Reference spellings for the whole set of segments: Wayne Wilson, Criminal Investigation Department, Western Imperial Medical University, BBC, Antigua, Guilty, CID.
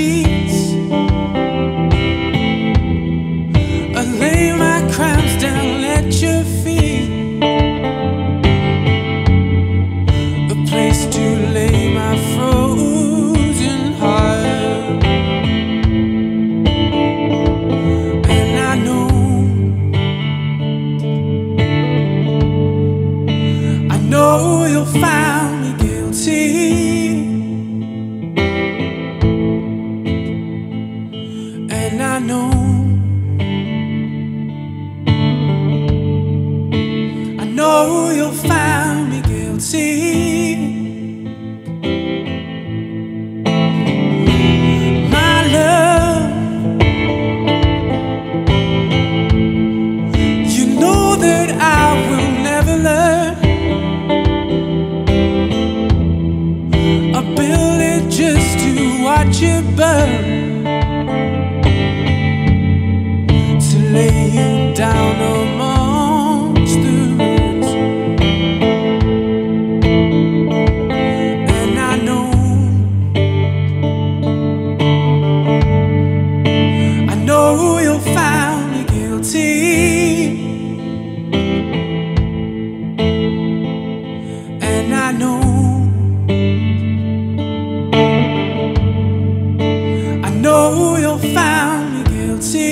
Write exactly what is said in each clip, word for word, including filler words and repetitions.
sheets. I lay my crimes down at your feet, a place to lay my frozen heart. And I know, I know you'll find me guilty. And I know, I know you'll find me guilty. My love, you know that I will never learn. I build it just to watch it burn, you down amongst the roots. And I know, I know you'll find me guilty. And I know, I know you'll find me guilty.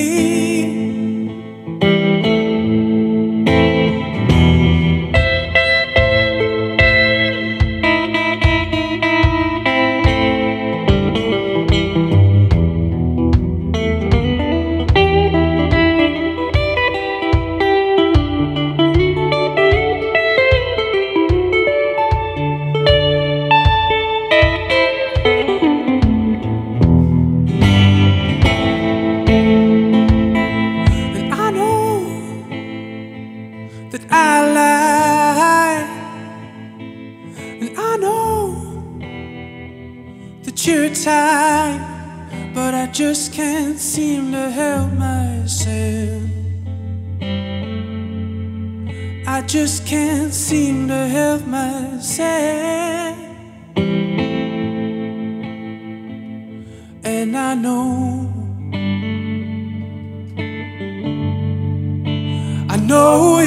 That I lie, and I know that you're tired, but I just can't seem to help myself. I just can't seem to help myself. And I know, I know